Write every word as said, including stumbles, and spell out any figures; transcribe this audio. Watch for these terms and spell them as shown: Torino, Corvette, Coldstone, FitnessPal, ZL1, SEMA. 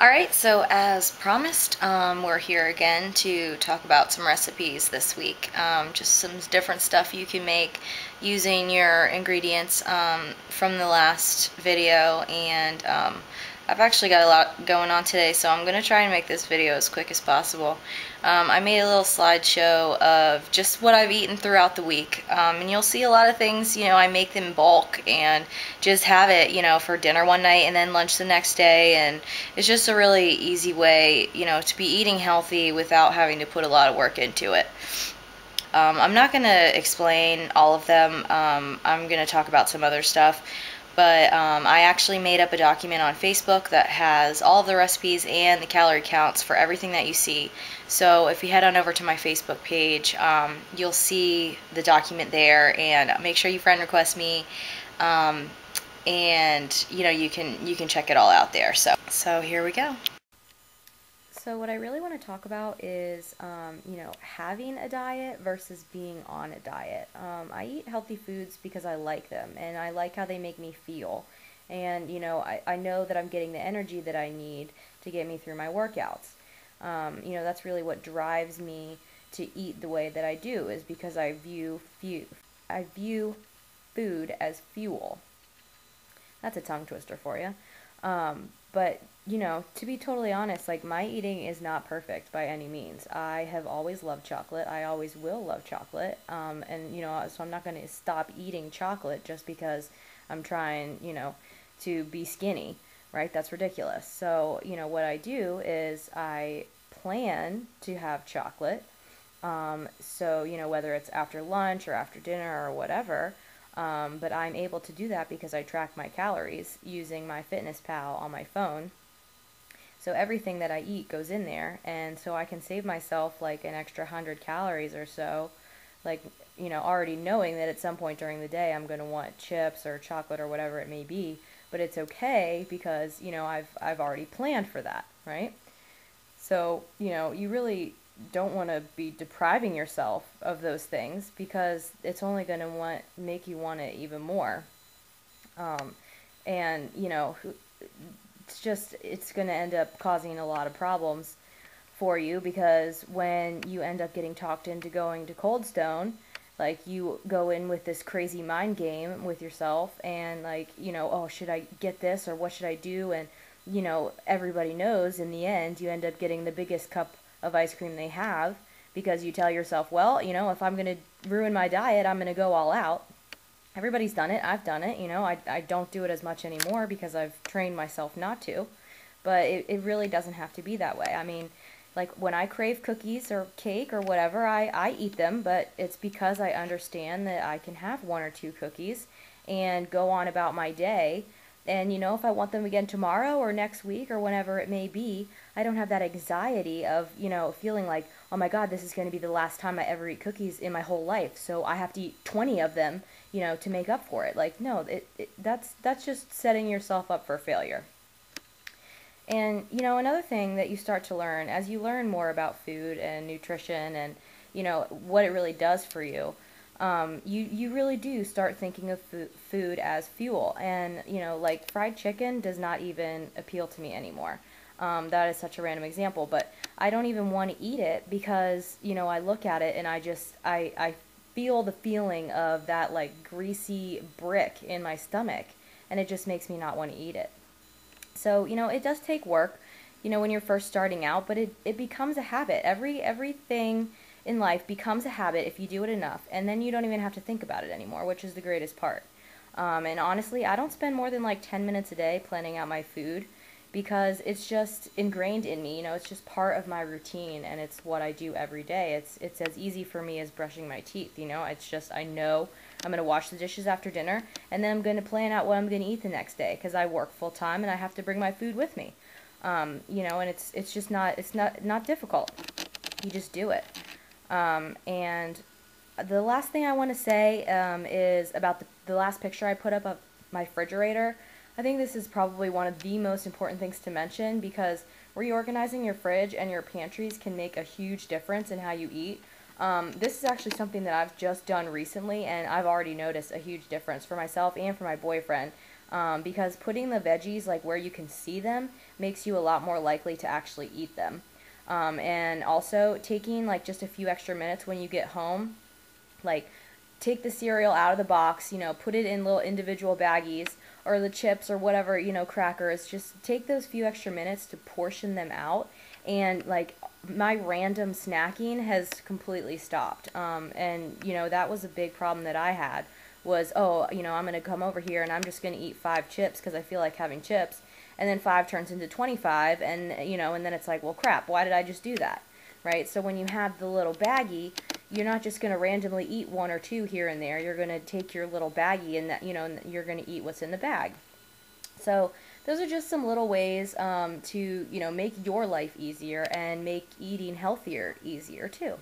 Alright, so as promised, um, we're here again to talk about some recipes this week. Um, just some different stuff you can make using your ingredients um, from the last video, and um, I've actually got a lot going on today, so I'm going to try and make this video as quick as possible. Um, I made a little slideshow of just what I've eaten throughout the week, um, and you'll see a lot of things, you know, I make them bulk and just have it, you know, for dinner one night and then lunch the next day, and it's just a really easy way, you know, to be eating healthy without having to put a lot of work into it. Um, I'm not going to explain all of them. Um, I'm going to talk about some other stuff. But um, I actually made up a document on Facebook that has all of the recipes and the calorie counts for everything that you see. So if you head on over to my Facebook page, um, you'll see the document there, and make sure you friend request me, um, and you know, you can you can check it all out there. So so here we go. So what I really want to talk about is, um, you know, having a diet versus being on a diet. Um, I eat healthy foods because I like them, and I like how they make me feel. And, you know, I, I know that I'm getting the energy that I need to get me through my workouts. Um, you know, that's really what drives me to eat the way that I do, is because I view, fu- I view food as fuel. That's a tongue twister for you. Um, but... You know, to be totally honest, like, my eating is not perfect by any means. I have always loved chocolate. I always will love chocolate. Um, and, you know, so I'm not going to stop eating chocolate just because I'm trying, you know, to be skinny, right? That's ridiculous. So, you know, what I do is I plan to have chocolate. Um, so, you know, whether it's after lunch or after dinner or whatever. Um, but I'm able to do that because I track my calories using my FitnessPal on my phone. So everything that I eat goes in there, and so I can save myself like an extra hundred calories or so, like, you know, already knowing that at some point during the day I'm going to want chips or chocolate or whatever it may be, but it's okay because, you know, I've, I've already planned for that, right? So, you know, you really don't want to be depriving yourself of those things because it's only going to want make you want it even more. Um, and, you know, who, It's just it's going to end up causing a lot of problems for you, because when you end up getting talked into going to Coldstone, like, you go in with this crazy mind game with yourself and, like, you know, oh, should I get this or what should I do? And, you know, everybody knows in the end you end up getting the biggest cup of ice cream they have because you tell yourself, well, you know, if I'm going to ruin my diet, I'm going to go all out. Everybody's done it. I've done it. You know, I, I don't do it as much anymore because I've trained myself not to, but it, it really doesn't have to be that way. I mean, like, when I crave cookies or cake or whatever, I, I eat them, but it's because I understand that I can have one or two cookies and go on about my day. And, you know, if I want them again tomorrow or next week or whenever it may be, I don't have that anxiety of, you know, feeling like, oh my God, this is going to be the last time I ever eat cookies in my whole life, so I have to eat twenty of them, you know, to make up for it. Like, no, it, it, that's, that's just setting yourself up for failure. And, you know, another thing that you start to learn as you learn more about food and nutrition and, you know, what it really does for you, Um, you, you really do start thinking of food, food as fuel. And, you know, like, fried chicken does not even appeal to me anymore. Um, that is such a random example, but I don't even want to eat it because, you know, I look at it and I just, I, I feel the feeling of that, like, greasy brick in my stomach, and it just makes me not want to eat it. So, you know, it does take work, you know, when you're first starting out, but it, it becomes a habit. Every, everything in life becomes a habit if you do it enough, and then you don't even have to think about it anymore, which is the greatest part. Um, and honestly, I don't spend more than like ten minutes a day planning out my food because it's just ingrained in me. You know, it's just part of my routine, and it's what I do every day. It's it's as easy for me as brushing my teeth. You know, it's just, I know I'm going to wash the dishes after dinner, and then I'm going to plan out what I'm going to eat the next day because I work full time and I have to bring my food with me. Um, you know, and it's it's just not it's not not difficult. You just do it. Um, and the last thing I want to say um, is about the, the last picture I put up of my refrigerator. I think this is probably one of the most important things to mention, because reorganizing your fridge and your pantries can make a huge difference in how you eat. Um, this is actually something that I've just done recently, and I've already noticed a huge difference for myself and for my boyfriend. um, because putting the veggies like where you can see them makes you a lot more likely to actually eat them. Um, and also taking like just a few extra minutes when you get home, like take the cereal out of the box, you know, put it in little individual baggies, or the chips or whatever, you know, crackers. Just take those few extra minutes to portion them out. And like my random snacking has completely stopped. Um, and you know, that was a big problem that I had was, oh, you know, I'm going to come over here and I'm just going to eat five chips because I feel like having chips. And then five turns into twenty-five, and you know, and then it's like, well, crap, why did I just do that? Right? So when you have the little baggie, you're not just going to randomly eat one or two here and there. You're going to take your little baggie and that, you know, and you're going to eat what's in the bag. So those are just some little ways um, to, you know, make your life easier and make eating healthier easier too.